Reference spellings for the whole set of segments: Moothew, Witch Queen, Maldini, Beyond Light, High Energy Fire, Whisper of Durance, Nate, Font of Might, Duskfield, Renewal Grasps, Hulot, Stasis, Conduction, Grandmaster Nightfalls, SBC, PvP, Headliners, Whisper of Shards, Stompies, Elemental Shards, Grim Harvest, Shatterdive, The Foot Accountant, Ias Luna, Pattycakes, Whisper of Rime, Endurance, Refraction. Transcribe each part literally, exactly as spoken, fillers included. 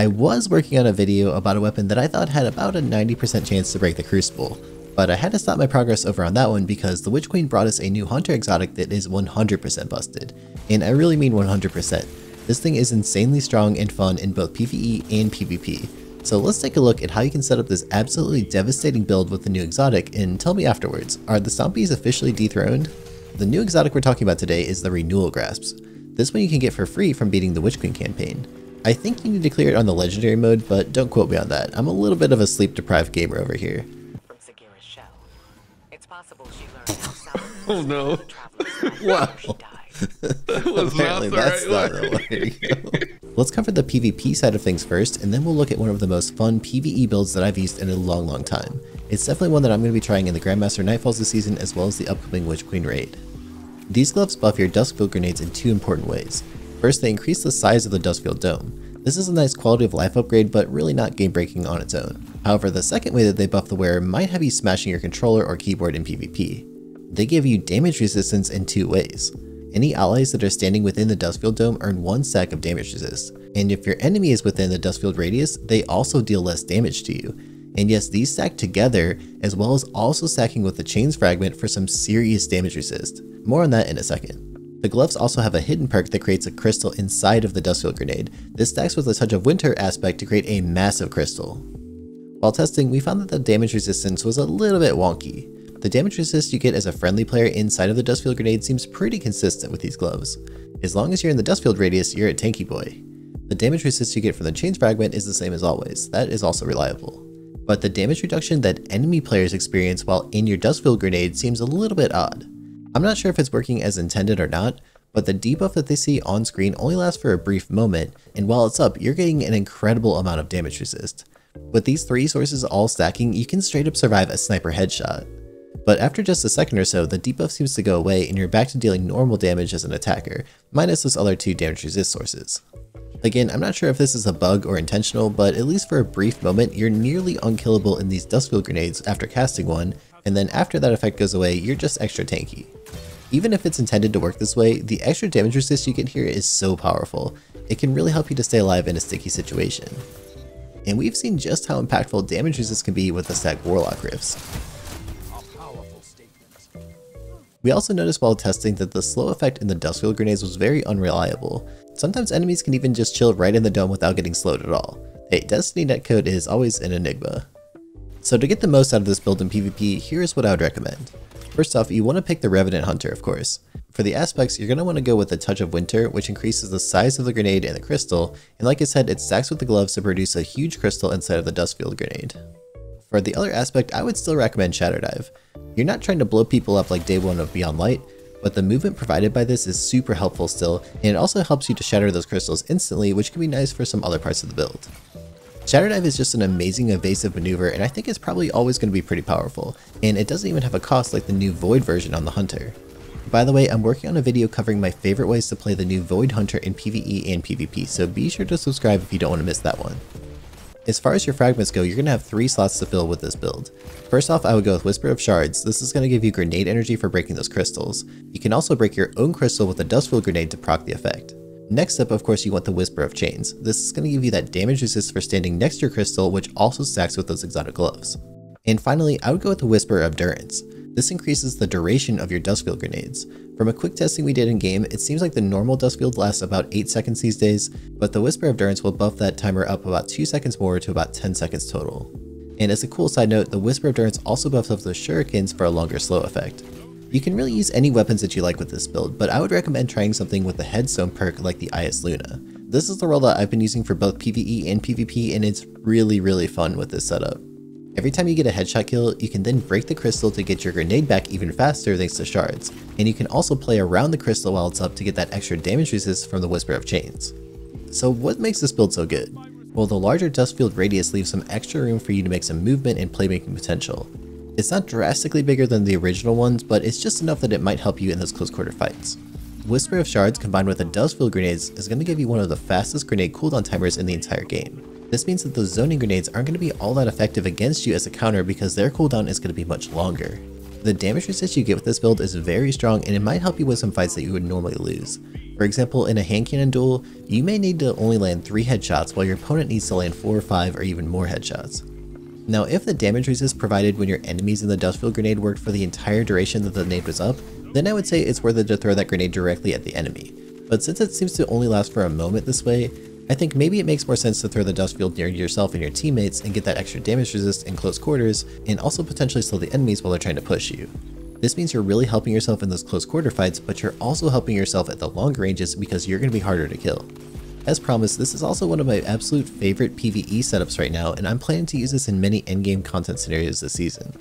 I was working on a video about a weapon that I thought had about a ninety percent chance to break the Crucible, but I had to stop my progress over on that one because the Witch Queen brought us a new Hunter exotic that is one hundred percent busted. And I really mean one hundred percent. This thing is insanely strong and fun in both PvE and PvP. So let's take a look at how you can set up this absolutely devastating build with the new exotic, and tell me afterwards, are the Stompies officially dethroned? The new exotic we're talking about today is the Renewal Grasps. This one you can get for free from beating the Witch Queen campaign. I think you need to clear it on the legendary mode, but don't quote me on that. I'm a little bit of a sleep deprived gamer over here. From Sagira's shell, it's possible she learned how oh no. Wow. That was apparently not that's right not the way to go. Let's cover the PvP side of things first, and then we'll look at one of the most fun PvE builds that I've used in a long, long time. It's definitely one that I'm going to be trying in the Grandmaster Nightfalls this season, as well as the upcoming Witch Queen raid. These gloves buff your Duskfield grenades in two important ways. First, they increase the size of the Duskfield dome. This is a nice quality of life upgrade, but really not game breaking on its own. However, the second way that they buff the wearer might have you smashing your controller or keyboard in PvP. They give you damage resistance in two ways. Any allies that are standing within the Duskfield Dome earn one stack of damage resist, and if your enemy is within the Duskfield radius, they also deal less damage to you. And yes, these stack together, as well as also stacking with the Chains Fragment for some serious damage resist. More on that in a second. The gloves also have a hidden perk that creates a crystal inside of the Duskfield Grenade. This stacks with the Touch of Winter aspect to create a massive crystal. While testing, we found that the damage resistance was a little bit wonky. The damage resist you get as a friendly player inside of the Duskfield Grenade seems pretty consistent with these gloves. As long as you're in the Duskfield radius, you're a tanky boy. The damage resist you get from the Chains Fragment is the same as always. That is also reliable. But the damage reduction that enemy players experience while in your Duskfield Grenade seems a little bit odd. I'm not sure if it's working as intended or not, but the debuff that they see on screen only lasts for a brief moment, and while it's up, you're getting an incredible amount of damage resist. With these three sources all stacking, you can straight up survive a sniper headshot. But after just a second or so, the debuff seems to go away and you're back to dealing normal damage as an attacker, minus those other two damage resist sources. Again, I'm not sure if this is a bug or intentional, but at least for a brief moment, you're nearly unkillable in these Duskfield grenades after casting one, and then after that effect goes away, you're just extra tanky. Even if it's intended to work this way, the extra damage resist you get here is so powerful. It can really help you to stay alive in a sticky situation. And we've seen just how impactful damage resist can be with the stacked Warlock Rifts. We also noticed while testing that the slow effect in the Duskfield grenades was very unreliable. Sometimes enemies can even just chill right in the dome without getting slowed at all. Hey, Destiny netcode is always an enigma. So to get the most out of this build in PvP, here is what I would recommend. First off, you want to pick the Revenant Hunter, of course. For the aspects, you're going to want to go with the Touch of Winter, which increases the size of the grenade and the crystal, and like I said, it stacks with the gloves to produce a huge crystal inside of the Duskfield grenade. For the other aspect, I would still recommend Shatterdive. You're not trying to blow people up like day one of Beyond Light, but the movement provided by this is super helpful still, and it also helps you to shatter those crystals instantly, which can be nice for some other parts of the build. Shatterdive is just an amazing evasive maneuver, and I think it's probably always going to be pretty powerful, and it doesn't even have a cost like the new Void version on the Hunter. By the way, I'm working on a video covering my favorite ways to play the new Void Hunter in PvE and PvP, so be sure to subscribe if you don't want to miss that one. As far as your fragments go, you're going to have three slots to fill with this build. First off, I would go with Whisper of Shards. This is going to give you grenade energy for breaking those crystals. You can also break your own crystal with a Duskfield grenade to proc the effect. Next up, of course, you want the Whisper of Chains. This is going to give you that damage resist for standing next to your crystal, which also stacks with those exotic gloves. And finally, I would go with the Whisper of Durance. This increases the duration of your Duskfield grenades. From a quick testing we did in game, it seems like the normal Duskfield lasts about eight seconds these days, but the Whisper of Durance will buff that timer up about two seconds more to about ten seconds total. And as a cool side note, the Whisper of Durance also buffs up those shurikens for a longer slow effect. You can really use any weapons that you like with this build, but I would recommend trying something with the Headstone perk like the Ias Luna. This is the role that I've been using for both PvE and PvP, and it's really, really fun with this setup. Every time you get a headshot kill, you can then break the crystal to get your grenade back even faster thanks to shards, and you can also play around the crystal while it's up to get that extra damage resist from the Whisper of Chains. So what makes this build so good? Well, the larger Duskfield radius leaves some extra room for you to make some movement and playmaking potential. It's not drastically bigger than the original ones, but it's just enough that it might help you in those close quarter fights. Whisper of Shards combined with the Duskfield grenades is going to give you one of the fastest grenade cooldown timers in the entire game. This means that those zoning grenades aren't going to be all that effective against you as a counter because their cooldown is going to be much longer. The damage resist you get with this build is very strong, and it might help you with some fights that you would normally lose. For example, in a hand cannon duel, you may need to only land three headshots while your opponent needs to land four or five or even more headshots. Now, if the damage resist provided when your enemies in the Duskfield grenade worked for the entire duration that the nade was up, then I would say it's worth it to throw that grenade directly at the enemy. But since it seems to only last for a moment this way, I think maybe it makes more sense to throw the Duskfield near yourself and your teammates and get that extra damage resist in close quarters, and also potentially slow the enemies while they're trying to push you. This means you're really helping yourself in those close quarter fights, but you're also helping yourself at the long ranges because you're going to be harder to kill. As promised, this is also one of my absolute favorite PvE setups right now, and I'm planning to use this in many endgame content scenarios this season.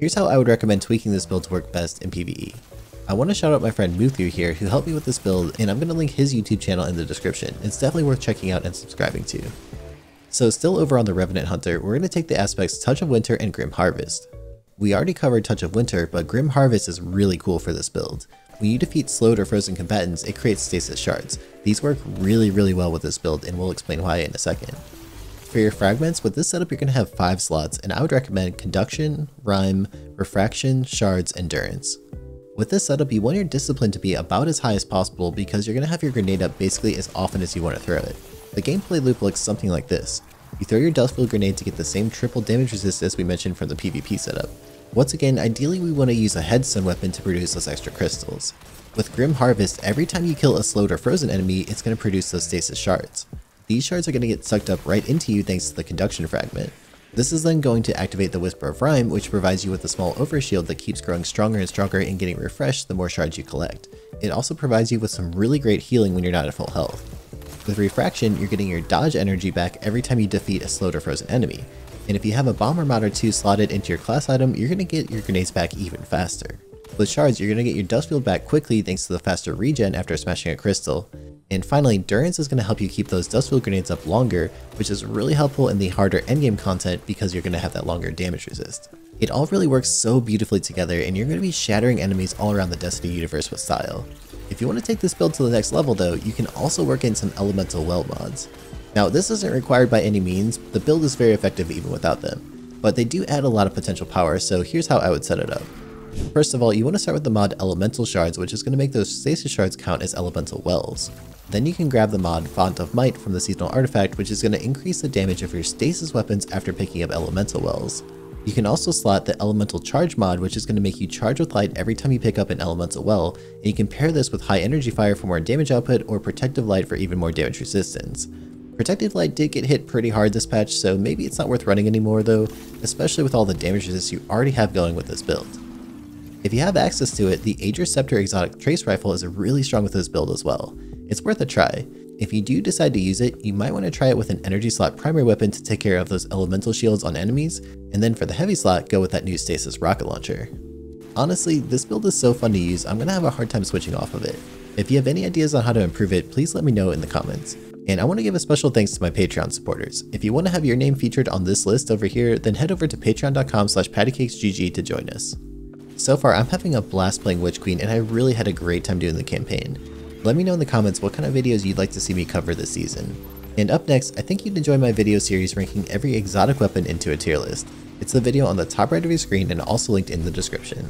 Here's how I would recommend tweaking this build to work best in PvE. I want to shout out my friend Moothew here who helped me with this build, and I'm going to link his YouTube channel in the description. It's definitely worth checking out and subscribing to. So still over on the Revenant Hunter, we're going to take the aspects Touch of Winter and Grim Harvest. We already covered Touch of Winter, but Grim Harvest is really cool for this build. When you defeat slowed or frozen combatants, it creates Stasis Shards. These work really really well with this build, and we'll explain why in a second. For your fragments, with this setup you're going to have five slots, and I would recommend Conduction, Rhyme, Refraction, Shards, Endurance. With this setup, you want your discipline to be about as high as possible because you're going to have your grenade up basically as often as you want to throw it. The gameplay loop looks something like this. You throw your Duskfield grenade to get the same triple damage resist as we mentioned from the PvP setup. Once again, ideally we want to use a headstone weapon to produce those extra crystals. With Grim Harvest, every time you kill a slowed or frozen enemy, it's going to produce those Stasis Shards. These shards are going to get sucked up right into you thanks to the Conduction fragment. This is then going to activate the Whisper of Rime, which provides you with a small overshield that keeps growing stronger and stronger and getting refreshed the more shards you collect. It also provides you with some really great healing when you're not at full health. With Refraction, you're getting your dodge energy back every time you defeat a slowed or frozen enemy. And if you have a bomb or mod or two slotted into your class item, you're going to get your grenades back even faster. With Shards, you're going to get your Duskfield back quickly thanks to the faster regen after smashing a crystal. And finally, Endurance is going to help you keep those Duskfield grenades up longer, which is really helpful in the harder endgame content because you're going to have that longer damage resist. It all really works so beautifully together, and you're going to be shattering enemies all around the Destiny universe with style. If you want to take this build to the next level though, you can also work in some Elemental Well mods. Now this isn't required by any means, the build is very effective even without them, but they do add a lot of potential power, so here's how I would set it up. First of all, you want to start with the mod Elemental Shards, which is going to make those Stasis Shards count as Elemental Wells. Then you can grab the mod Font of Might from the Seasonal Artifact, which is going to increase the damage of your Stasis weapons after picking up Elemental Wells. You can also slot the Elemental Charge mod, which is going to make you charge with light every time you pick up an Elemental Well, and you can pair this with High Energy Fire for more damage output or Protective Light for even more damage resistance. Protective Light did get hit pretty hard this patch, so maybe it's not worth running anymore though, especially with all the damage resist you already have going with this build. If you have access to it, the Ager Scepter Exotic Trace Rifle is really strong with this build as well. It's worth a try. If you do decide to use it, you might want to try it with an energy slot primary weapon to take care of those elemental shields on enemies, and then for the heavy slot, go with that new Stasis Rocket Launcher. Honestly, this build is so fun to use, I'm going to have a hard time switching off of it. If you have any ideas on how to improve it, please let me know in the comments. And I want to give a special thanks to my Patreon supporters. If you want to have your name featured on this list over here, then head over to patreon dot com slash pattycakesgg to join us. So far, I'm having a blast playing Witch Queen, and I really had a great time doing the campaign. Let me know in the comments what kind of videos you'd like to see me cover this season. And up next, I think you'd enjoy my video series ranking every exotic weapon into a tier list. It's the video on the top right of your screen and also linked in the description.